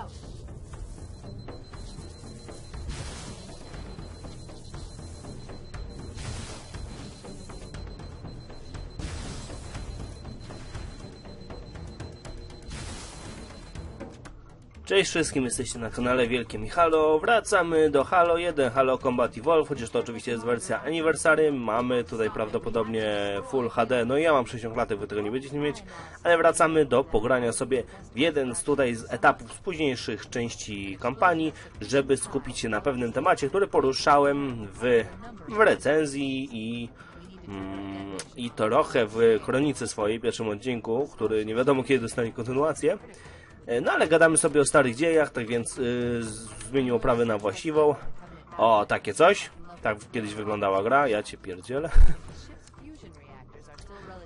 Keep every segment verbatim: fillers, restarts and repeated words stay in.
out. Cześć wszystkim, jesteście na kanale Wielkim Halo. Wracamy do Halo jeden, Halo Combat Evolved, chociaż to oczywiście jest wersja Anniversary. Mamy tutaj prawdopodobnie Full H D, no i ja mam sześćdziesiąt klatek, wy tego nie będziecie mieć. Ale wracamy do pogrania sobie w jeden z tutaj z etapów z późniejszych części kampanii, żeby skupić się na pewnym temacie, który poruszałem w, w recenzji i... Mm, i trochę w kronice swojej, pierwszym odcinku, który nie wiadomo kiedy dostanie kontynuację. No ale gadamy sobie o starych dziejach, tak więc yy, zmienił oprawę na właściwą. O, takie coś. Tak kiedyś wyglądała gra, ja cię pierdzielę.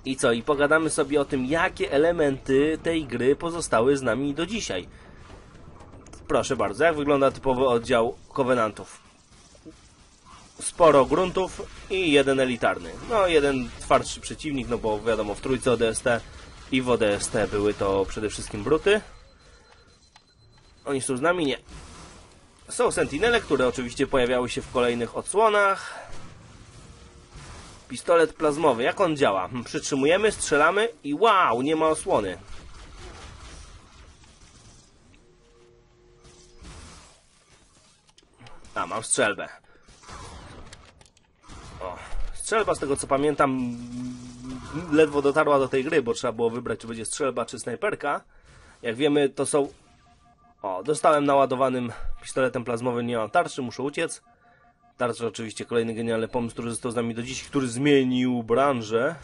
I co, i pogadamy sobie o tym, jakie elementy tej gry pozostały z nami do dzisiaj. Proszę bardzo, jak wygląda typowy oddział Covenantów? Sporo gruntów i jeden elitarny. No, jeden twardszy przeciwnik, no bo wiadomo, w trójce O D S T i w O D S T były to przede wszystkim bruty. Oni są z nami? Nie. Są sentinele, które oczywiście pojawiały się w kolejnych odsłonach. Pistolet plazmowy. Jak on działa? Przytrzymujemy, strzelamy i wow, nie ma osłony. A, mam strzelbę. O, strzelba, z tego co pamiętam, ledwo dotarła do tej gry, bo trzeba było wybrać, czy będzie strzelba, czy snajperka. Jak wiemy, to są... O, dostałem naładowanym pistoletem plazmowym, nie mam tarczy, muszę uciec. Tarcza oczywiście kolejny genialny pomysł, który został z nami do dziś, który zmienił branżę.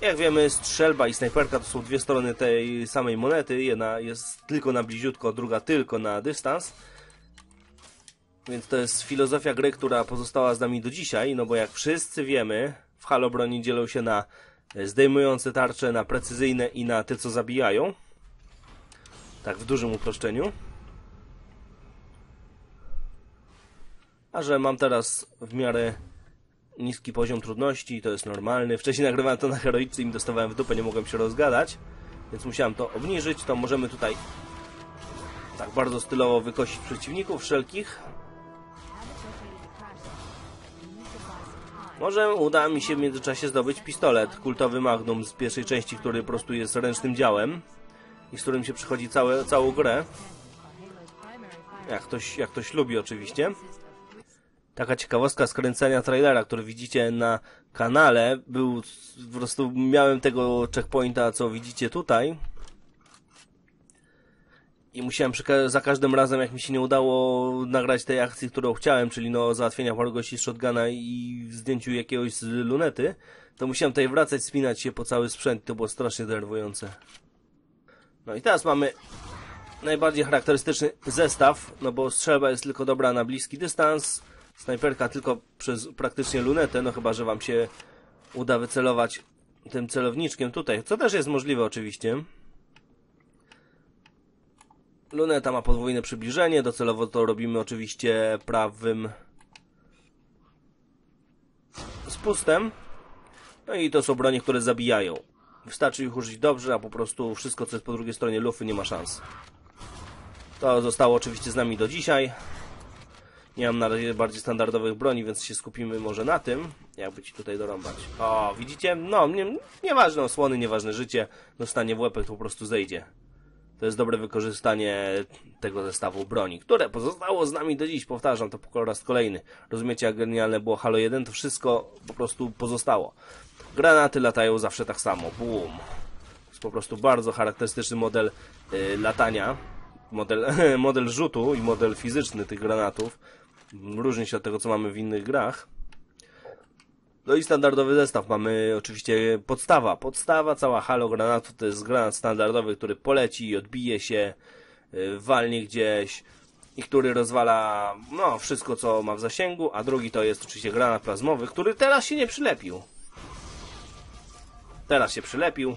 Jak wiemy, strzelba i snajperka to są dwie strony tej samej monety. Jedna jest tylko na bliziutko, druga tylko na dystans. Więc to jest filozofia gry, która pozostała z nami do dzisiaj, no bo jak wszyscy wiemy, w Halo broni dzielą się na zdejmujące tarcze, na precyzyjne i na te, co zabijają. Tak w dużym uproszczeniu. A że mam teraz w miarę niski poziom trudności, to jest normalny. Wcześniej nagrywałem to na heroicy i mi dostawałem w dupę, nie mogłem się rozgadać. Więc musiałem to obniżyć. To możemy tutaj tak bardzo stylowo wykosić przeciwników wszelkich. Może uda mi się w międzyczasie zdobyć pistolet, kultowy Magnum z pierwszej części, który po prostu jest ręcznym działem i z którym się przychodzi całe, całą grę. Jak ktoś, jak ktoś lubi oczywiście. Taka ciekawostka skręcenia trailera, który widzicie na kanale, był po prostu, miałem tego checkpointa, co widzicie tutaj. I musiałem za każdym razem, jak mi się nie udało nagrać tej akcji, którą chciałem, czyli no załatwienia paru gości z shotguna i zdjęciu jakiegoś z lunety, to musiałem tutaj wracać, spinać się po cały sprzęt. To było strasznie denerwujące. No i teraz mamy najbardziej charakterystyczny zestaw, no bo strzelba jest tylko dobra na bliski dystans, snajperka tylko przez praktycznie lunetę, no chyba że wam się uda wycelować tym celowniczkiem tutaj, co też jest możliwe oczywiście. Luneta ma podwójne przybliżenie, docelowo to robimy oczywiście prawym spustem. No i to są bronie, które zabijają. Wystarczy ich użyć dobrze, a po prostu wszystko, co jest po drugiej stronie lufy, nie ma szans. To zostało oczywiście z nami do dzisiaj. Nie mam na razie bardziej standardowych broni, więc się skupimy może na tym, jakby ci tutaj dorąbać. O, widzicie? No, nie, nieważne osłony, nieważne życie. Dostanie w łepek, to po prostu zejdzie. To jest dobre wykorzystanie tego zestawu broni, które pozostało z nami do dziś. Powtarzam to po raz kolejny. Rozumiecie, jak genialne było Halo jeden? To wszystko po prostu pozostało. Granaty latają zawsze tak samo. Boom. To jest po prostu bardzo charakterystyczny model yy, latania. Model, model rzutu i model fizyczny tych granatów. Różni się od tego, co mamy w innych grach. No i standardowy zestaw. Mamy oczywiście podstawa. Podstawa cała Halo granatu to jest granat standardowy, który poleci i odbije się, walnie gdzieś i który rozwala no wszystko, co ma w zasięgu. A drugi to jest oczywiście granat plazmowy, który teraz się nie przylepił. Teraz się przylepił.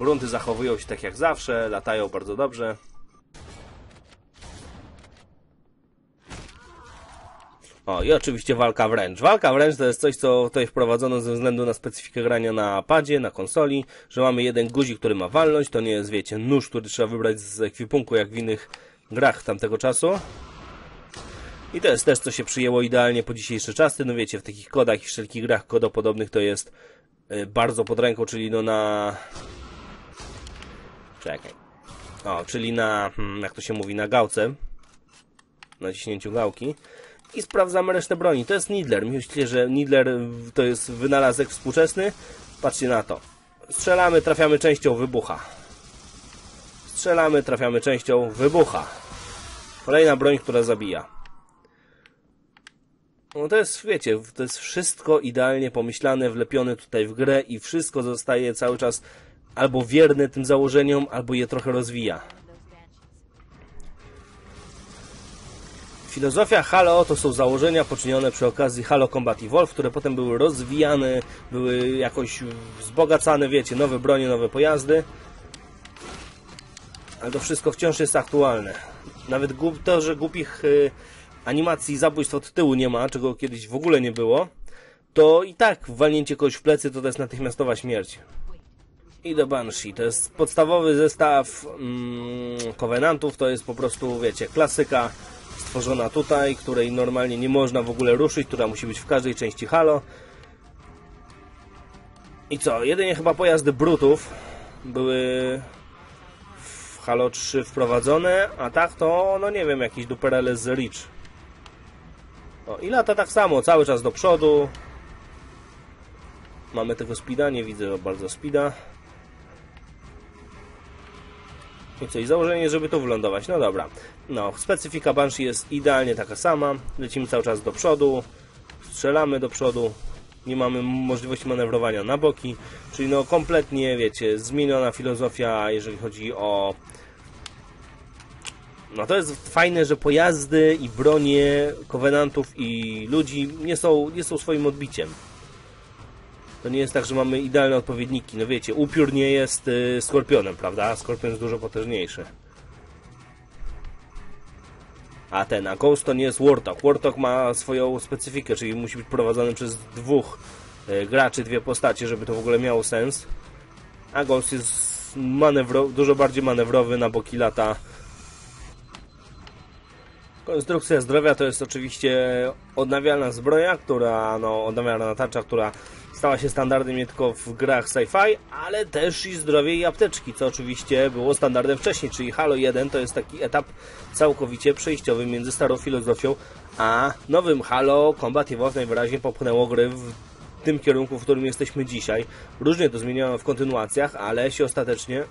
Grunty zachowują się tak jak zawsze, latają bardzo dobrze. O, i oczywiście walka wręcz. Walka wręcz to jest coś, co tutaj wprowadzono ze względu na specyfikę grania na padzie, na konsoli, że mamy jeden guzik, który ma walność, to nie jest, wiecie, nóż, który trzeba wybrać z ekwipunku, jak w innych grach tamtego czasu. I to jest też, co się przyjęło idealnie po dzisiejsze czasy. No wiecie, w takich kodach i wszelkich grach kodopodobnych to jest y, bardzo pod ręką, czyli no na... Czekaj. O, czyli na, hmm, jak to się mówi, na gałce. Na ciśnięciu gałki. I sprawdzamy resztę broni. To jest Needler. Myślę, że Needler to jest wynalazek współczesny. Patrzcie na to. Strzelamy, trafiamy częścią, wybucha. Strzelamy, trafiamy częścią, wybucha. Kolejna broń, która zabija. No to jest, wiecie, to jest wszystko idealnie pomyślane, wlepione tutaj w grę i wszystko zostaje cały czas albo wierne tym założeniom, albo je trochę rozwija. Filozofia Halo to są założenia poczynione przy okazji Halo Combat Evolved, które potem były rozwijane, były jakoś wzbogacane, wiecie, nowe bronie, nowe pojazdy. Ale to wszystko wciąż jest aktualne. Nawet to, że głupich y, animacji i zabójstw od tyłu nie ma, czego kiedyś w ogóle nie było, to i tak walnięcie kogoś w plecy to, to jest natychmiastowa śmierć. I do Banshee. To jest podstawowy zestaw mm, Covenantów, to jest po prostu, wiecie, klasyka stworzona tutaj, której normalnie nie można w ogóle ruszyć, która musi być w każdej części Halo. I co? Jedynie chyba pojazdy brutów były w Halo trzy wprowadzone, a tak to, no nie wiem, jakiś duperele z Reach. O, i lata tak samo, cały czas do przodu. Mamy tego speeda, nie widzę bardzo speeda. I co, i założenie, żeby tu wylądować. No dobra. No, specyfika Banshee jest idealnie taka sama. Lecimy cały czas do przodu. Strzelamy do przodu. Nie mamy możliwości manewrowania na boki. Czyli no kompletnie, wiecie, zmieniona filozofia, jeżeli chodzi o... No to jest fajne, że pojazdy i bronie Covenantów i ludzi nie są, nie są swoim odbiciem. To nie jest tak, że mamy idealne odpowiedniki. No wiecie, upiór nie jest y, skorpionem, prawda? Skorpion jest dużo potężniejszy. A ten, a Ghost to nie jest Warthog. Warthog ma swoją specyfikę, czyli musi być prowadzony przez dwóch y, graczy, dwie postacie, żeby to w ogóle miało sens. A Ghost jest manewro, dużo bardziej manewrowy, na boki lata. Konstrukcja zdrowia to jest oczywiście odnawialna zbroja, która, no, odnawialna tarcza, która stała się standardem nie tylko w grach sci-fi, ale też i zdrowie i apteczki, co oczywiście było standardem wcześniej, czyli Halo jeden to jest taki etap całkowicie przejściowy między starą filozofią a nowym Halo Combat Evolved najwyraźniej popchnęło gry w tym kierunku, w którym jesteśmy dzisiaj. Różnie to zmieniano w kontynuacjach, ale się ostatecznie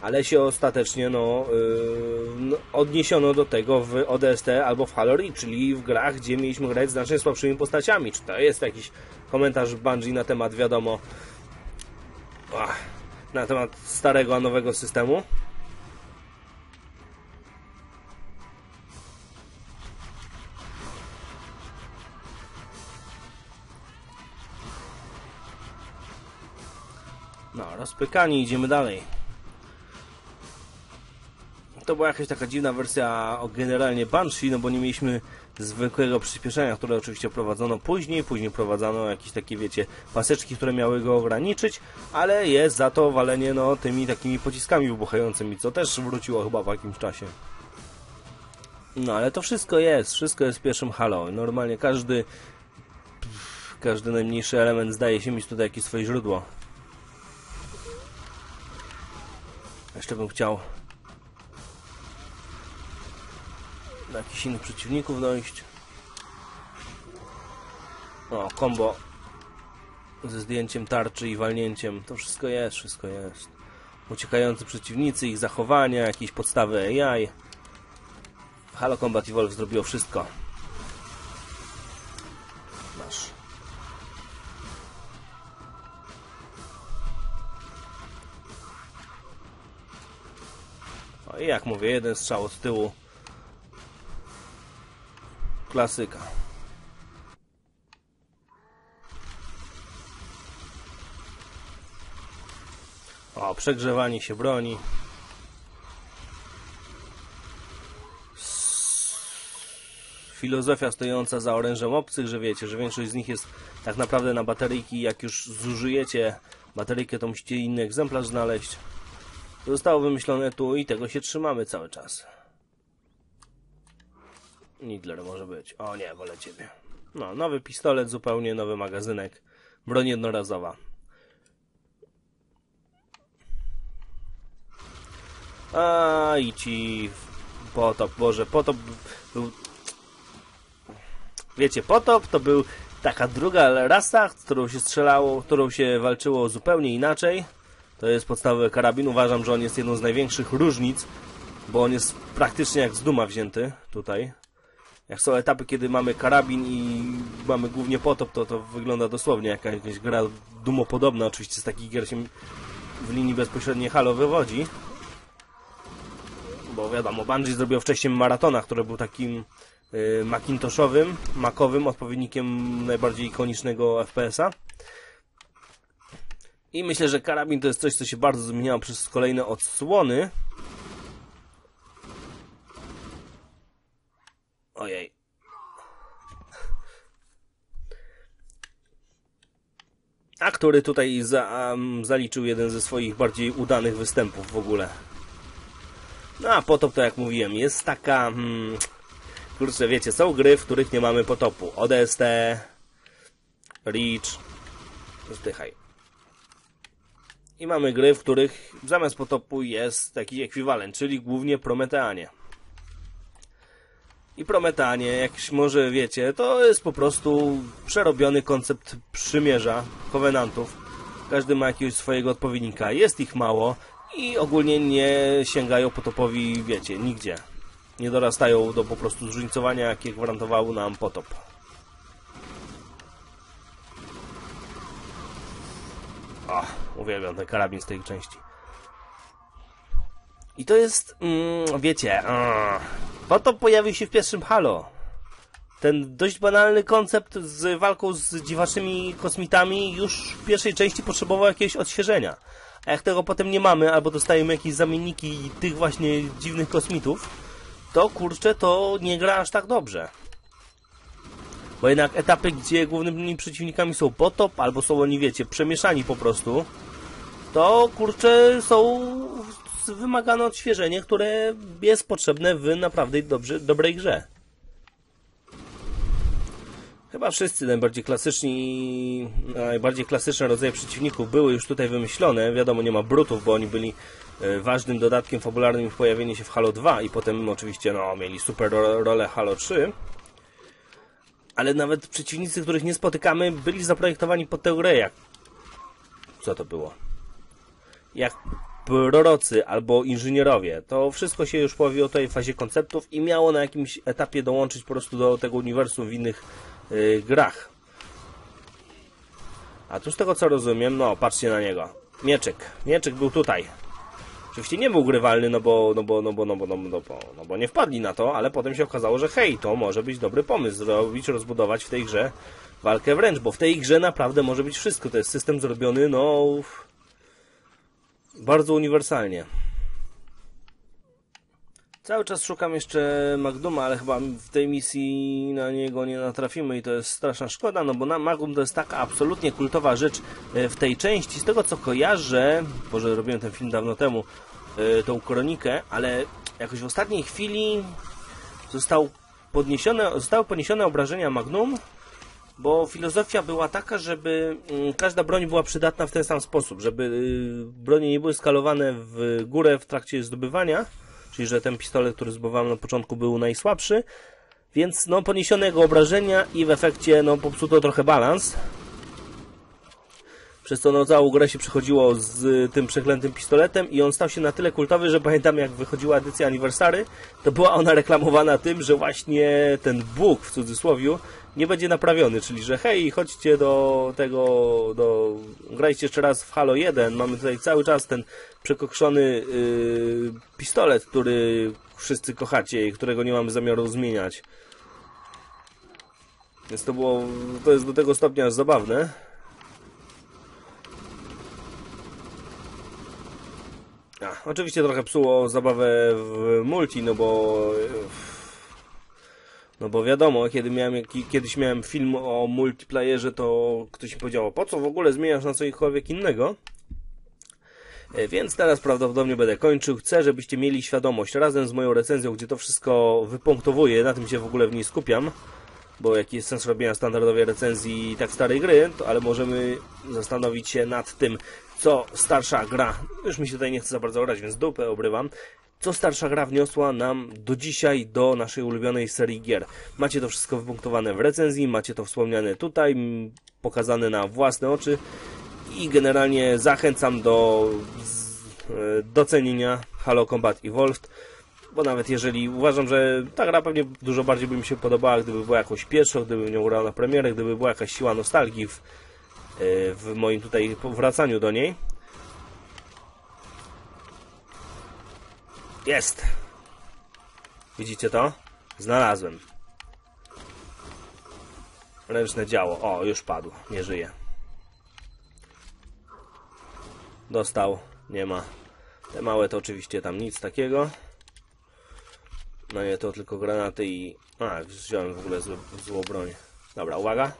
ale się ostatecznie no, yy, odniesiono do tego w O D S T albo w Halo, czyli w grach, gdzie mieliśmy grać znacznie słabszymi postaciami. Czy to jest jakiś komentarz Bungie na temat, wiadomo, ach, na temat starego a nowego systemu? No, rozpykani, idziemy dalej. To była jakaś taka dziwna wersja o generalnie Banshee, no bo nie mieliśmy zwykłego przyspieszenia, które oczywiście prowadzono później. Później prowadzono jakieś takie, wiecie, paseczki, które miały go ograniczyć, ale jest za to walenie, no, tymi takimi pociskami wybuchającymi, co też wróciło chyba w jakimś czasie. No, ale to wszystko jest, wszystko jest w pierwszym Halo. Normalnie każdy, pff, każdy najmniejszy element zdaje się mieć tutaj jakieś swoje źródło. Jeszcze bym chciał... do jakichś innych przeciwników dojść. O, kombo ze zdjęciem tarczy i walnięciem. To wszystko jest, wszystko jest. Uciekający przeciwnicy, ich zachowania, jakieś podstawy A I. Halo Combat Evolved zrobiło wszystko. Masz. O, i jak mówię, jeden strzał od tyłu. Klasyka. O, przegrzewanie się broni. filozofia stojąca za orężem obcych, że wiecie, że większość z nich jest tak naprawdę na bateryjki. Jak już zużyjecie bateryjkę, to musicie inny egzemplarz znaleźć. Zostało wymyślone tu i tego się trzymamy cały czas. Needler może być. O nie, wolę ciebie. No, nowy pistolet, zupełnie nowy magazynek. Broń jednorazowa. A i ci... Potop, Boże, potop był... Wiecie, potop to był taka druga rasa, z którą się strzelało, którą się walczyło zupełnie inaczej. To jest podstawowy karabin. Uważam, że on jest jedną z największych różnic, bo on jest praktycznie jak z Duma wzięty tutaj. Jak są etapy, kiedy mamy karabin i mamy głównie potop, to to wygląda dosłownie jak jakaś gra dumopodobna. Oczywiście z takich gier się w linii bezpośredniej Halo wywodzi. Bo wiadomo, Bungie zrobił wcześniej Maratona, który był takim y, macintoshowym, makowym odpowiednikiem najbardziej ikonicznego F P S-a. I myślę, że karabin to jest coś, co się bardzo zmieniało przez kolejne odsłony. Ojej. A który tutaj za, um, zaliczył jeden ze swoich bardziej udanych występów w ogóle. No a potop to, jak mówiłem, jest taka... Hmm, kurczę, wiecie, są gry, w których nie mamy potopu. O D S T, Reach, zdychaj. I mamy gry, w których zamiast potopu jest taki ekwiwalent, czyli głównie Prometeanie. I Prometeanie, jak może wiecie, to jest po prostu przerobiony koncept przymierza, kowenantów. Każdy ma jakiegoś swojego odpowiednika, jest ich mało. I ogólnie nie sięgają potopowi, wiecie, nigdzie. Nie dorastają do po prostu zróżnicowania, jakie gwarantował nam potop. O, uwielbiam ten karabin z tej części. I to jest, mm, wiecie, mm, potop pojawił się w pierwszym Halo. Ten dość banalny koncept z walką z dziwacznymi kosmitami już w pierwszej części potrzebował jakiegoś odświeżenia. A jak tego potem nie mamy, albo dostajemy jakieś zamienniki tych właśnie dziwnych kosmitów, to kurczę, to nie gra aż tak dobrze. Bo jednak etapy, gdzie głównymi przeciwnikami są potop, albo są oni, wiecie, przemieszani po prostu, to kurczę, są wymagane odświeżenie, które jest potrzebne w naprawdę dobrze, dobrej grze. Chyba wszyscy najbardziej klasyczni, najbardziej klasyczne rodzaje przeciwników były już tutaj wymyślone. Wiadomo, nie ma brutów, bo oni byli ważnym dodatkiem fabularnym w pojawieniu się w Halo dwa i potem oczywiście no, mieli super rolę Halo trzy. Ale nawet przeciwnicy, których nie spotykamy, byli zaprojektowani pod tę grę. Jak... Co to było? Jak prorocy albo inżynierowie. To wszystko się już pojawiło tutaj w fazie konceptów i miało na jakimś etapie dołączyć po prostu do tego uniwersum w innych grach. A tu z tego co rozumiem, no patrzcie na niego. Mieczyk. Mieczyk był tutaj. Oczywiście nie był grywalny, no bo, no bo, no bo, no bo, no bo, no bo, no bo nie wpadli na to, ale potem się okazało, że hej, to może być dobry pomysł zrobić, rozbudować w tej grze walkę wręcz, bo w tej grze naprawdę może być wszystko. To jest system zrobiony, no... bardzo uniwersalnie. Cały czas szukam jeszcze Magnuma, ale chyba w tej misji na niego nie natrafimy i to jest straszna szkoda, no bo Magnum to jest taka absolutnie kultowa rzecz w tej części. Z tego co kojarzę, Boże, robiłem ten film dawno temu, tą kronikę, ale jakoś w ostatniej chwili został podniesione, zostały podniesione obrażenia Magnum, bo filozofia była taka, żeby każda broń była przydatna w ten sam sposób, żeby bronie nie były skalowane w górę w trakcie zdobywania. Czyli, że ten pistolet, który zbudowałem na początku, był najsłabszy. Więc, no, poniesione jego obrażenia i w efekcie, no, popsuto trochę balans. Przez co, no, całą grę się przechodziło z tym przeklętym pistoletem i on stał się na tyle kultowy, że pamiętam, jak wychodziła edycja Anniversary, to była ona reklamowana tym, że właśnie ten bóg, w cudzysłowiu, nie będzie naprawiony. Czyli, że hej, chodźcie do tego, do... grajcie jeszcze raz w Halo jeden. Mamy tutaj cały czas ten przekokszony yy, pistolet, który wszyscy kochacie i którego nie mamy zamiaru zmieniać. Więc to było... to jest do tego stopnia aż zabawne. A, oczywiście trochę psuło zabawę w multi, no bo... No bo wiadomo, kiedy miałem, kiedyś miałem film o multiplayerze, to ktoś mi powiedział, po co w ogóle zmieniasz na cokolwiek innego? Więc teraz prawdopodobnie będę kończył. Chcę, żebyście mieli świadomość, razem z moją recenzją, gdzie to wszystko wypunktowuję, na tym się w ogóle w niej skupiam, bo jaki jest sens robienia standardowej recenzji tak starej gry, to, ale możemy zastanowić się nad tym, co starsza gra, już mi się tutaj nie chce za bardzo orać, więc dupę obrywam, co starsza gra wniosła nam do dzisiaj do naszej ulubionej serii gier. Macie to wszystko wypunktowane w recenzji, macie to wspomniane tutaj, pokazane na własne oczy i generalnie zachęcam do docenienia Halo Combat Evolved, bo nawet jeżeli uważam, że ta gra pewnie dużo bardziej by mi się podobała, gdyby była jakąś pierwszą, gdyby nią grał na premierę, gdyby była jakaś siła nostalgii w, w moim tutaj powracaniu do niej. Jest! Widzicie to? Znalazłem. Ręczne działo. O, już padł. Nie żyje. Dostał. Nie ma. Te małe to oczywiście tam nic takiego. No nie, to tylko granaty i... A, wziąłem w ogóle złą, złą broń. Dobra, uwaga.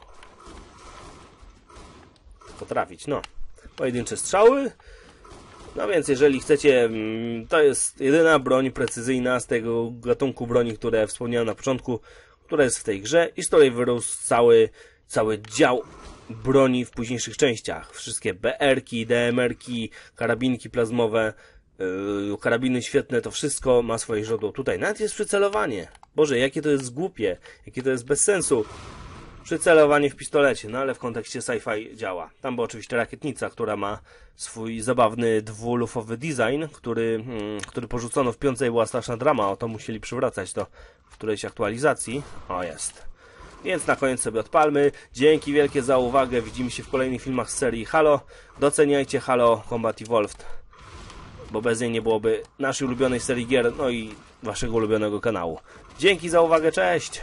Potrafić, no. Pojedyncze strzały. No więc jeżeli chcecie, to jest jedyna broń precyzyjna z tego gatunku broni, które wspomniałem na początku, która jest w tej grze i z której wyrósł cały, cały dział broni w późniejszych częściach. Wszystkie B R ki, D M R ki, karabinki plazmowe, yy, karabiny świetne, to wszystko ma swoje źródło tutaj. Nawet jest przycelowanie. Boże, jakie to jest głupie, jakie to jest bez sensu. Przycelowanie w pistolecie, no ale w kontekście sci-fi działa. Tam była oczywiście rakietnica, która ma swój zabawny dwulufowy design, który, hmm, który porzucono w piątej, była straszna drama, o to musieli przywracać to w którejś aktualizacji. O, jest. Więc na koniec sobie odpalmy. Dzięki wielkie za uwagę, widzimy się w kolejnych filmach z serii Halo. Doceniajcie Halo Combat Evolved, bo bez niej nie byłoby naszej ulubionej serii gier, no i waszego ulubionego kanału. Dzięki za uwagę, cześć!